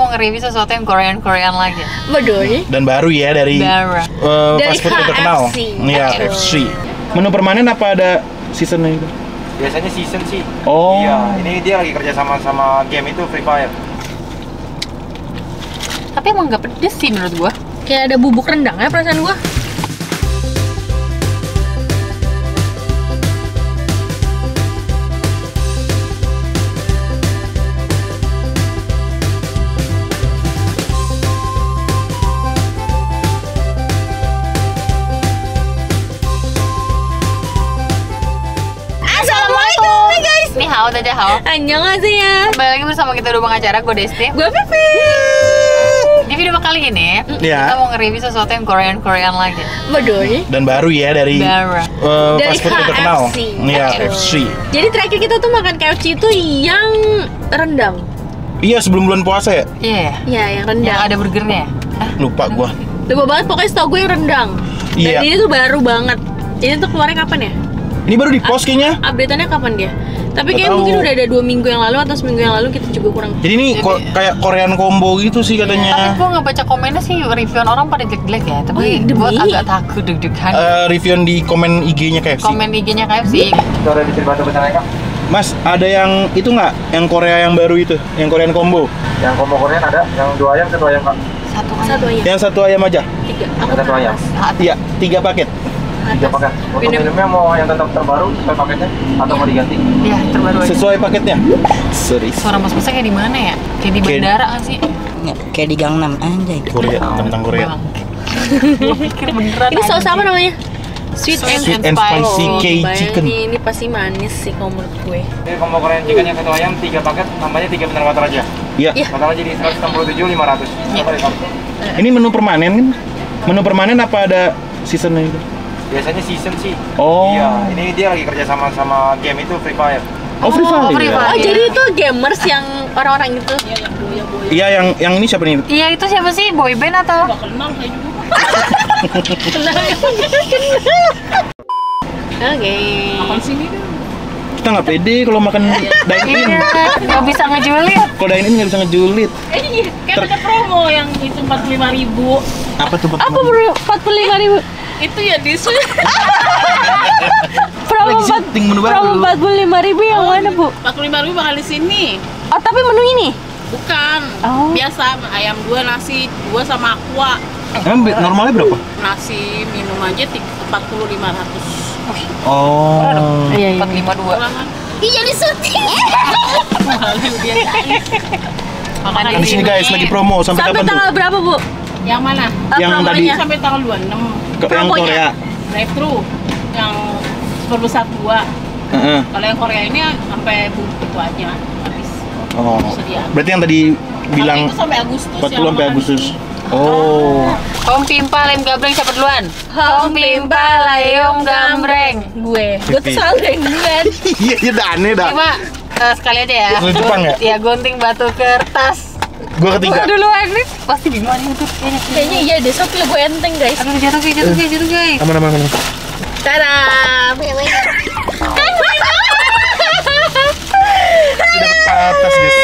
Mau nge-review sesuatu yang Korean lagi. Betul. Dan baru ya dari fast food yang terkenal. Iya, KFC. Menu permanen apa ada seasonnya itu? Biasanya season sih. Oh. Iya, ini dia lagi kerja sama game itu Free Fire. Tapi emang nggak pedes sih menurut gua. Kayak ada bubuk rendang ya perasaan gua. Dadah. Annyeonghaseyo. Kembali lagi bersama kita di Bang Acara, gue Desti. Gue Vivi. Di video kali ini kita mau nge-review sesuatu yang Korean lagi. Betul. Dan baru ya dari fast food yang terkenal. Iya, KFC. Jadi terakhir kita tuh makan KFC itu yang rendang. Iya, sebelum bulan puasa ya? Iya. Iya, yang rendang. Yang ada burgernya. Hah? Lupa banget, pokoknya setahu gue yang rendang. Iya. Dan ini tuh baru banget. Ini tuh keluarnya kapan ya? Ini baru di post kayaknya. Update-annya kapan dia? Tapi kayak mungkin udah ada 2 minggu yang lalu atau seminggu yang lalu, kita juga kurang. Jadi ini kayak Korean combo gitu sih katanya. Tapi gua nggak baca komennya sih, reviewan orang pada jelek-jelek ya. Tapi buat agak takut deg-degan. Reviewan di komen IG-nya KFC. Coba diceritakan tentang apa? Mas, ada yang itu nggak? Yang Korea yang baru itu, yang Korean combo? Yang combo Korean ada, yang 2 ayam, 1 ayam Kak. Satu ayam. Yang 1 ayam aja? 3. Yang 1 ayam. Iya, 3 paket. Paket. Untuk minumnya mau yang tetap terbaru sesuai paketnya atau mau diganti? Iya, terbaru aja. Sesuai paketnya? Serius. Suara mas-masnya kayak di mana ya? Kayak di bandara kan sih? Kayak di Gangnam aja. Korea, tentang Korea. Gue pikir beneran. Ini saus apa namanya? Sweet and Spicy K-Chicken. Ini pasti manis sih kalau menurut gue. Jadi combo Korean chicken yang 1 ayam 3 paket, tambahnya 3 pener butter aja. Iya. Butter aja di 167.500. Ini menu permanen kan? Menu permanen apa ada seasonnya itu? Biasanya season sih. Oh. Iya, ini dia lagi kerja sama game itu Free Fire. Oh, Free Fire. Oh, jadi itu gamers yang orang-orang itu. Iya, yang ini siapa nih? Iya, itu siapa sih? Boyband atau? Enggak kenal saya juga. Oke. Makan sini dong. Kita nggak pede kalau makan dine-in. Nggak bisa ngejulit. Kalau dine-in nggak bisa ngejulit. Iya, kan ada promo yang itu 45.000. Apa tuh? Apa bro? 45.000. Itu ya disu. Promo 45.000 yang mana bu? 45.000 bakal di sini. Oh tapi menu ini? Bukan. Oh. Biasa ayam 2 nasi 2 sama aqua. Emang normalnya berapa? Nasi minum aja 45.000. Oh. Iya. 452. Iya di syuting. Makanya di sini guys lagi promo sampai tanggal berapa bu? Yang mana? Yang tadi sampai tanggal 26. Yang Korea drive thru yang sebesar 2. Kalau yang Korea ini sampai itu aja habis. Oh. Berarti yang tadi bilang itu sampai Agustus. 40 sampai Agustus. Oh. Om Pimpa Layong Gambreng siapa duluan? Om Pimpa Layong Gambreng. Gue tuh selalu yang duluan. Iya, udah aneh dah. Cuma sekali aja ya. Jepang ya? Iya, gunting batu kertas. Gue ketiga. Gue duluan nih, pasti bingung nih YouTube. Kayaknya iya deh, so pilih gue enteng guys. Aduh jatuh guys. Aman. Tada! Sudah ke atas guys.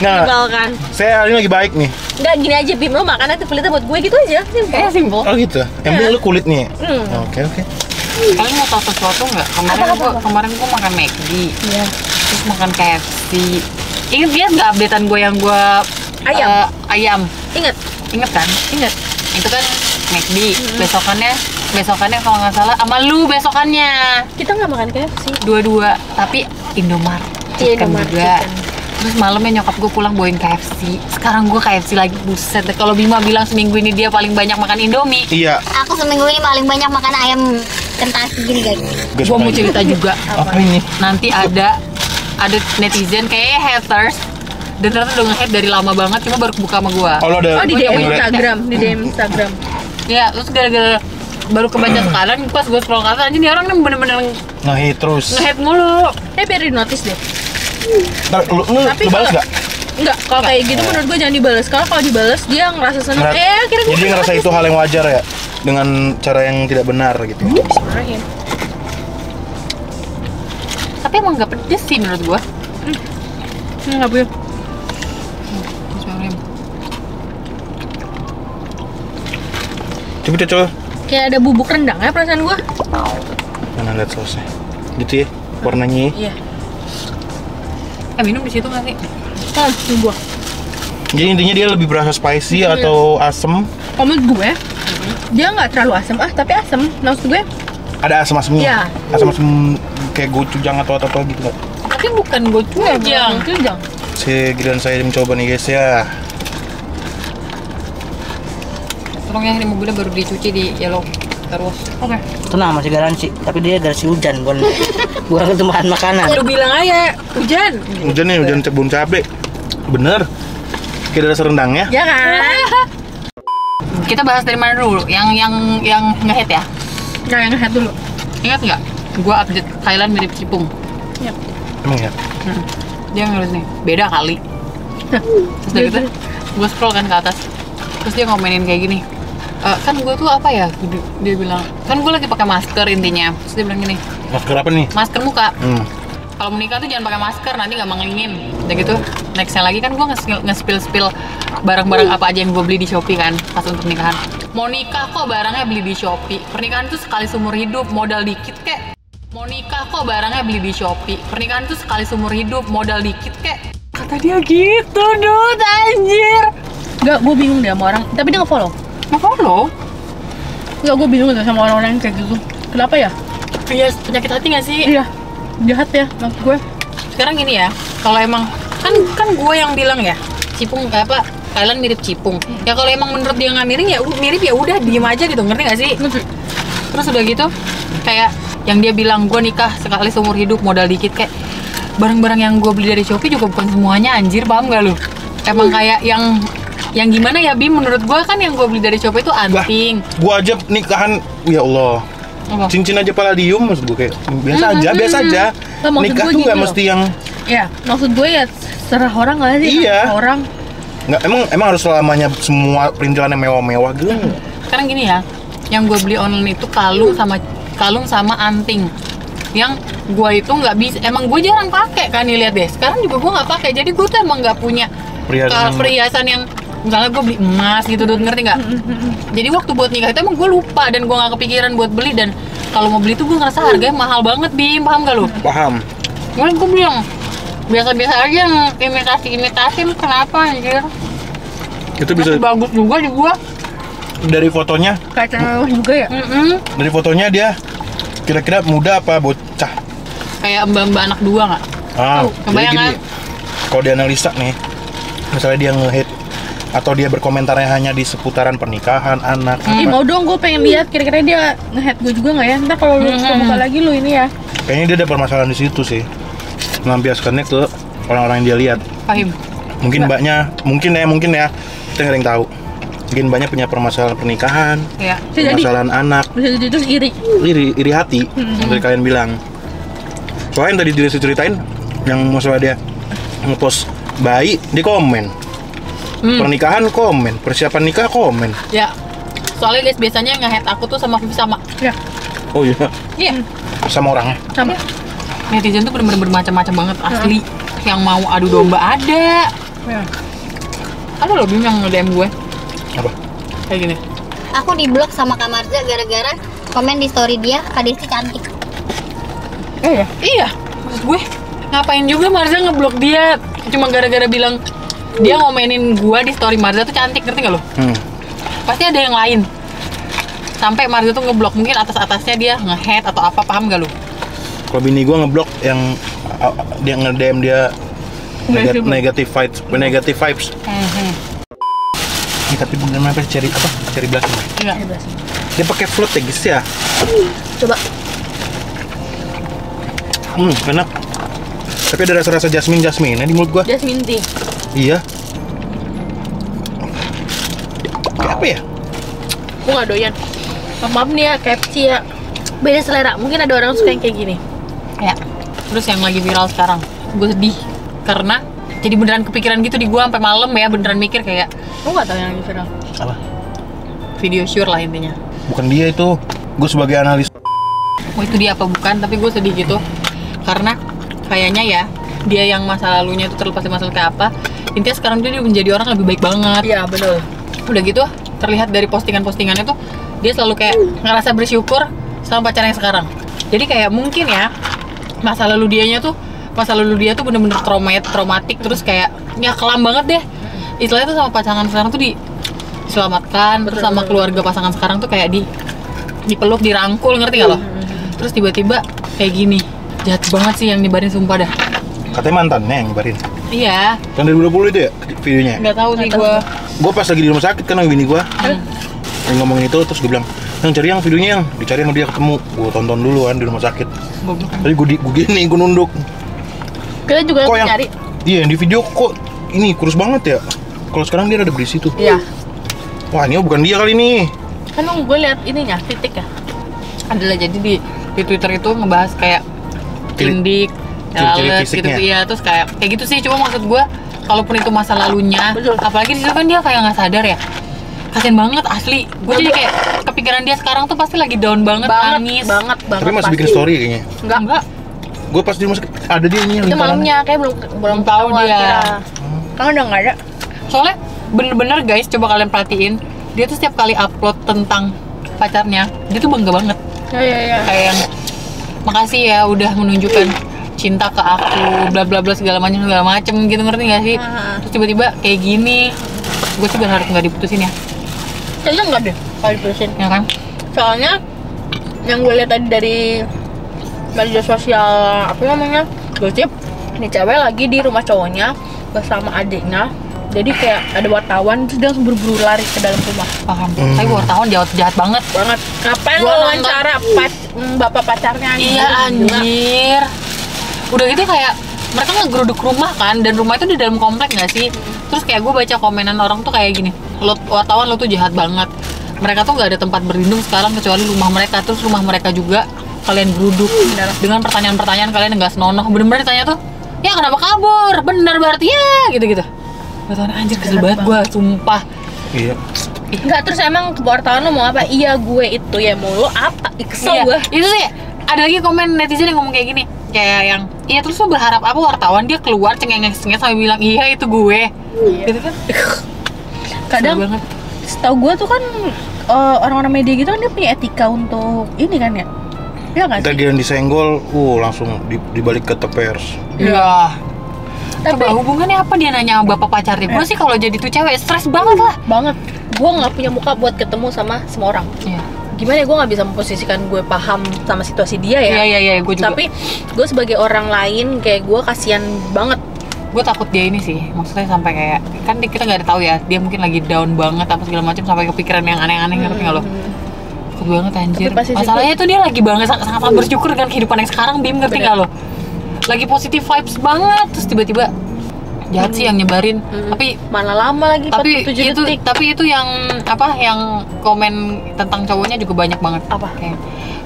Nah, saya hari ini lagi baik nih. Enggak, gini aja Bim, lo makan nanti kulitnya buat gue gitu aja. Simpel. Oh gitu? Yang penting lo kulit nih. Oke. Kalian mau tau sesuatu nggak? Kemarin gue makan McD. Iya. Terus makan KFC. Ingat dia nggak updatean gue yang gue ayam? Ingat kan? Ingat. Itu kan McD. Besokannya kalau nggak salah sama lu besokannya. Kita nggak makan KFC. Dua-dua. Tapi Indomaret juga. Chicken. Terus malamnya nyokap gue pulang bawain KFC. Sekarang gue KFC lagi, buset. Kalau Bima bilang seminggu ini dia paling banyak makan Indomie. Iya. Aku seminggu ini paling banyak makan ayam Kentucky gini guys. Gue mau cerita juga. Apa ini? Nanti ada netizen kayak haters dan ternyata udah nge-hate dari lama banget, cuma baru kebuka sama gua. Oh di DM Instagram, ya terus gara-gara baru kebaca sekarang, pas gua scroll ke atas aja nih orang nih bener-bener nge-hate terus, nge-hate mulu. Kayak biar di notice deh. Ntar lu balas nggak? Enggak, kalau kayak gitu menurut gua jangan dibalas. Kalau dibalas dia ngerasa seneng. Kira-kira jadi ngerasa itu hal yang wajar ya, dengan cara yang tidak benar gitu. Tapi emang nggak pedes sih menurut gua. Nggak boleh. Coba kita coba. Kayak ada bubuk rendang ya perasaan gua. Mana lihat sausnya? Gitu ya warnanya. Iya. Minum di situ nggak sih? Kasih gua. Jadi intinya dia lebih berasa spicy gitu atau ya, asem? Menurut gue dia nggak terlalu asem, tapi asem. Maksud gue ada asem-asemnya. Iya. Asem-asem kayak gochujang atau gitu nggak? Tapi bukan gochujang. Gochujang. Giliran saya mencoba nih guys ya. Tolong ya, ini mobilnya baru dicuci di Yellow terus. Oke. Tenang, masih garansi. Tapi dia garansi hujan, bukan bukan tumpahan makanan. Lu bilang aja hujan. Hujan nih, hujan cebun cabe. Bener. Kira rasa rendangnya. Ya kan. Kita bahas dari mana dulu? Yang ngehead ya. Nah, yang ngehead dulu. Ingat nggak? Gua update Thailand mirip cipung. Iya. Emang ya? Hmm. Dia ngeluh nih. Beda kali. Terus dari itu, gua scroll kan ke atas. Terus dia ngomenin kayak gini. Kan gue tuh apa ya, dia bilang kan gue lagi pakai masker intinya. Terus dia bilang gini, masker apa nih? Masker muka. Kalau menikah tuh jangan pakai masker, nanti nggak mengelingin. Udah gitu nextnya lagi kan gue nge-spill barang-barang apa aja yang gue beli di Shopee kan pas untuk nikahan. Mau nikah kok barangnya beli di Shopee, pernikahan tuh sekali seumur hidup, modal dikit kek. Mau nikah kok barangnya beli di Shopee, pernikahan tuh sekali seumur hidup, modal dikit kek, kata dia gitu. Dude, anjir, nggak, gue bingung deh sama orang, tapi dia nge-follow. Nge-follow? Enggak, gue bingung deh sama orang-orang yang kayak gitu. Kenapa ya? Iya, penyakit hati nggak sih? Iya, jahat ya maksud gue. Sekarang gini ya, kalau emang kan gue yang bilang ya, cipung kayak apa? Thailand mirip cipung. Ya kalau emang menurut dia nggak mirip, ya mirip ya udah diem aja gitu, ngerti nggak sih? Ngerti. Terus udah gitu, kayak yang dia bilang gue nikah sekali seumur hidup modal dikit, kayak barang-barang yang gue beli dari Shopee juga bukan semuanya, anjir, paham gak lu? Emang kayak yang gimana ya Bim, menurut gua kan yang gua beli dari Shopee itu anting. Bah, gua aja nikahan, ya Allah, cincin aja Palladium, maksud gua kayak biasa aja. Nah, nikah tuh nggak mesti yang. Ya, maksud gue ya serah orang nggak sih? Iya. Orang. Nggak, emang harus selamanya semua perintilan yang mewah-mewah gitu. Sekarang gini ya, yang gua beli online itu kalung sama anting. Yang gua itu nggak bisa, emang gua jarang pakai kan, lihat deh. Sekarang juga gua nggak pakai, jadi gua tuh emang nggak punya perhiasan yang misalnya gue beli emas gitu, Dut, ngerti nggak? Jadi waktu buat nikah itu emang gue lupa dan gue nggak kepikiran buat beli, dan kalau mau beli tuh gue ngerasa harganya mahal banget, Bim, paham gak lu? Paham. Mungkin gue bilang biasa-biasa aja yang imitasi lu kenapa anjir? Itu bisa. Masih bagus juga di gue. Dari fotonya? Kacau juga ya. Dari fotonya dia kira-kira muda apa bocah? Kayak mbak-mbak anak dua nggak? Kebayang. Kalau dianalisa nih, misalnya dia nge-hit atau dia berkomentarnya hanya di seputaran pernikahan, anak. Mau dong, gue pengen lihat kira-kira dia nge-head gue juga nggak ya? Ntar kalau lu suka buka lagi lu ini ya. Kayaknya dia ada permasalahan di situ sih. Melampiaskannya ke orang-orang yang dia lihat. Paham. Mungkin mbaknya, mungkin ya, kita nggak ada yang tahu. Mungkin mbaknya punya permasalahan pernikahan, ya, permasalahan anak. Bisa jadi terus iri hati. Yang tadi kalian bilang. Soalnya yang tadi dia ceritain, yang masalah dia ngepost bayi, dia komen. Pernikahan komen, persiapan nikah komen. Ya, soalnya guys biasanya nge-head aku tuh sama. Ya. Oh iya. Iya. Sama orangnya. Sama. Netizen tuh bener-bener bermacam-macam banget asli. Yang mau adu domba ada. Ya. Ada loh Bim yang nge-DM gue. Apa? Kayak gini. Aku diblok sama Kak Marza gara-gara komen di story dia Kak Desti cantik. Iya. Iya. Maksud gue ngapain juga Marza ngeblok dia cuma gara-gara bilang dia ngomenin gua di story Marza tuh cantik, ngerti gak lo? Pasti ada yang lain sampai Marza tuh ngeblok, mungkin atas-atasnya dia nge-head atau apa, paham gak lo? Kalau bini gua ngeblok yang dia nge-DM dia negative vibes. Ini tapi beneran apa? Ceri belasan? Iya, dia pakai float ya guys ya? Coba. Enak. Tapi ada rasa-rasa jasmine-jasmine di mulut gua. Jasmine tea. Iya. Kayak apa ya? Gue gak doyan. Maaf nih ya, KFC ya. Beda selera, mungkin ada orang suka yang kayak gini. Ya. Terus yang lagi viral sekarang, gue sedih karena jadi beneran kepikiran gitu di gue sampai malam ya, beneran mikir kayak. Gue gak tau yang lagi viral. Apa? Video sure lah intinya. Bukan dia itu, gue sebagai analis. Oh itu dia apa bukan? Tapi gue sedih gitu karena kayaknya ya dia yang masa lalunya itu terlepas dari masalah kayak apa. Intinya sekarang dia menjadi orang lebih baik banget. Iya, bener. Udah gitu, terlihat dari postingan-postingannya tuh dia selalu kayak ngerasa bersyukur sama pacarnya sekarang. Jadi kayak mungkin ya masa lalu dia tuh bener-bener traumatik, terus kayak ya kelam banget deh istilahnya tuh sama pasangan sekarang tuh diselamatkan, terus sama keluarga pasangan sekarang tuh kayak dipeluk, dirangkul, ngerti gak loh? Terus tiba-tiba kayak gini. Jahat banget sih yang nyebarin, sumpah dah. Katanya mantannya yang nyebarin? Iya. Tahun 2020 itu ya videonya? Gak tau sih gue. Gue pas lagi di rumah sakit kan sama bini gue ngomongin itu, terus gue bilang yang cari yang videonya, yang dicari sama dia ketemu. Gue tonton dulu kan di rumah sakit. Tadi gue gini, gue nunduk. Kita juga kok yang, nyari? Iya yang di video kok ini kurus banget ya. Kalau sekarang dia ada berisi tuh. Iya. Wah ini bukan dia kali ini. Kan gue liat ininya, titik ya. Adalah jadi di Twitter itu ngebahas kayak tindik, lalat gitu ya, terus kayak gitu sih. Cuma maksud gue, kalaupun itu masa lalunya, apalagi di situ kan dia kayak nggak sadar ya. Kasian banget asli. Gue jadi kayak kepikiran dia sekarang tuh pasti lagi down banget, nangis banget. Tapi masih bikin story kayaknya. Enggak. Gue pas di rumah sakit ada dia ini. Itu malamnya kayak belum tahu dia. Karena udah nggak ada. Soalnya bener-bener guys, coba kalian perhatiin, dia tuh setiap kali upload tentang pacarnya, dia tuh bangga banget. Iya. Kayak yang makasih ya udah menunjukkan cinta ke aku, bla bla bla segala macem gitu, ngerti nggak sih? Terus tiba-tiba kayak gini. Gue sih berharap nggak diputusin ya. Kayaknya nggak deh kalau diputusin. Ya kan? Soalnya yang gue lihat tadi dari media sosial apa namanya gosip, ini cewek lagi di rumah cowoknya bersama adiknya. Jadi kayak ada wartawan, terus dia langsung buru-buru lari ke dalam rumah. Paham. Tapi wartawan jahat banget. Ngapain lo wawancara bapak pacarnya? Iya anjir. Udah gitu kayak mereka ngegeruduk rumah kan, dan rumah itu di dalam komplek nggak sih? Terus kayak gue baca komenan orang tuh kayak gini, lo wartawan lo tuh jahat banget. Mereka tuh nggak ada tempat berlindung sekarang kecuali rumah mereka, terus rumah mereka juga kalian geruduk dengan pertanyaan-pertanyaan kalian nggak senonoh. Bener-bener ditanya tuh, ya kenapa kabur? Bener berarti ya gitu-gitu. Wartawan anjir kesel banget gue, sumpah. Iya. Enggak, terus emang wartawan lo mau apa? Iya gue itu ya mau lo apa? Kesel gue. Itu sih ada lagi komen netizen yang ngomong kayak gini, kayak yang iya terus lo berharap apa wartawan dia keluar cengeng-cengeng sampai bilang iya itu gue. Iya. Gitu kan? Kadang setahu gue tuh kan orang-orang media gitu kan dia punya etika untuk ini kan ya. Iya nggak sih? Tadi yang disenggol, langsung dibalik ke tepers. Iya. Coba hubungannya apa dia nanya sama bapak pacarnya? Gue sih kalau jadi tuh cewek stres banget lah. Banget. Gue nggak punya muka buat ketemu sama semua orang. Iya. Gimana ya, gue nggak bisa memposisikan gue paham sama situasi dia ya. Iya, gue juga. Tapi gue sebagai orang lain kayak gue kasihan banget. Gue takut dia ini sih, maksudnya sampai kayak kan kita nggak ada tahu ya. Dia mungkin lagi down banget apa segala macam sampai kepikiran yang aneh-aneh, ngerti nggak lo? Takut banget anjir. Masalahnya tuh dia lagi bangga, sangat bersyukur dengan kehidupan yang sekarang, Bim, ngerti nggak lo? Lagi positive vibes banget, terus tiba-tiba jahat sih yang nyebarin. Tapi mana lama lagi 47 detik. Tapi itu yang komen tentang cowoknya juga banyak banget. Apa? Kayak,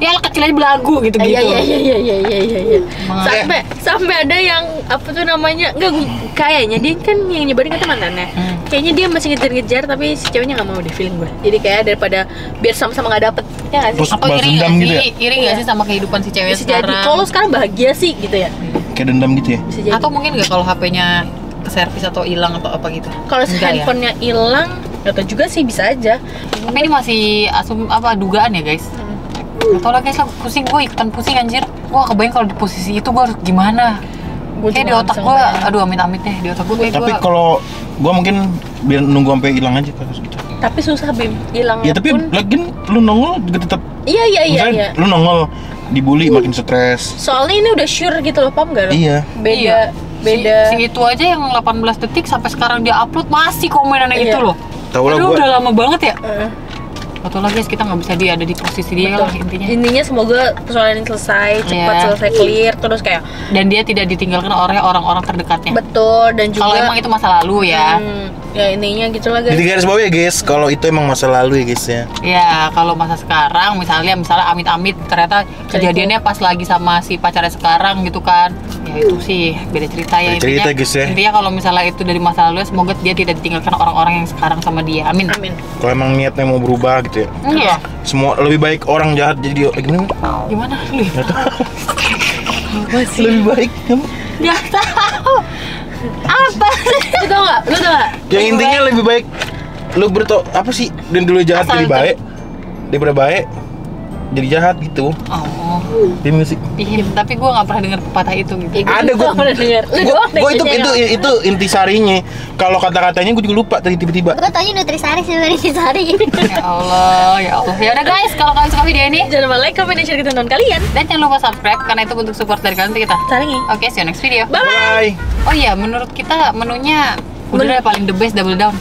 ya kecil aja belagu gitu-gitu. Iya. Sampai ada yang apa tuh namanya? Enggak, kayaknya dia kan yang nyebarin kan mantannya. Kayaknya dia masih ngejar-ngejar tapi si ceweknya enggak mau, di feeling gue. Jadi kayak daripada biar sama-sama enggak dapet. Ya enggak sih? Apa iri enggak sih? Iri enggak sih sama kehidupan si cewek sekarang? Jadi kalau sekarang bahagia sih gitu ya. Kayak dendam gitu ya. Atau mungkin enggak kalau HP-nya ke servis atau hilang atau apa gitu. Kalau handphonenya hilang, atau juga sih bisa aja. Tapi ini masih dugaan ya, guys. Atau lah guys, pusing gue, ikutan pusing anjir. Gue kebayang kalau di posisi itu gue harus gimana. Kayak di otak gue, aduh amit-amit deh di otak gue. Tapi kalau gue mungkin biar nunggu sampai hilang aja kalau gitu. Tapi susah Bim, hilang. Ya tapi lagian lu nongol juga tetap. Iya. Lu nongol dibully makin stres. Soalnya ini udah sure gitu loh, paham gak lo? Iya. Beda. Si itu aja yang 18 detik sampai sekarang dia upload masih komenannya itu loh. Aduh, udah lama banget ya. Atau lagi guys, kita nggak bisa dia ada di posisi dia lah intinya. Intinya semoga persoalan ini selesai cepat, selesai clear, terus kayak dan dia tidak ditinggalkan oleh orang-orang terdekatnya. Betul, dan juga kalau emang itu masa lalu ya. Ya intinya gitulah guys. Di garis bawah ya guys, kalau itu emang masa lalu ya guys ya. Ya kalau masa sekarang misalnya amit-amit ternyata kejadiannya pas lagi sama si pacarnya sekarang gitu kan. Ya itu sih beda cerita ya. Beda cerita guys ya. Intinya kalau misalnya itu dari masa lalu, semoga dia tidak ditinggalkan orang-orang yang sekarang sama dia. Amin. Kalau emang niatnya mau berubah gitu. Iya. Semua lebih baik orang jahat jadi gimana? Lebih baik kamu? Gak tahu. Apa? Lu tau nggak? Yang intinya lebih baik lu berto apa sih dan dulu jahat jadi baik. daripada baik jadi jahat gitu. Oh. Di musik. Tapi gue nggak pernah dengar pepatah itu gitu. Ada gue pernah dengar. Gue itu intisarinya. Kalau kata-katanya gue juga lupa tadi tiba-tiba. Gue tanya nutrisari sih nutrisari. Ya Allah, ya Allah. Ya udah guys, kalau kalian suka video ini jangan lupa like, comment, dan share ke teman kalian. Dan jangan lupa subscribe karena itu bentuk support dari kalian untuk kita. Salingi. Oke, see you next video. Bye. Bye. Oh iya, menurut kita menunya udah paling the best double down.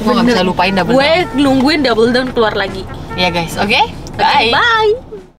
Gue nggak bisa lupain double down. Gue nungguin double down keluar lagi. Iya guys, oke. Okay? Bye. Bye.